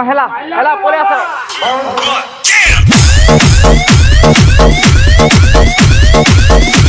Oh, hello, hello, police.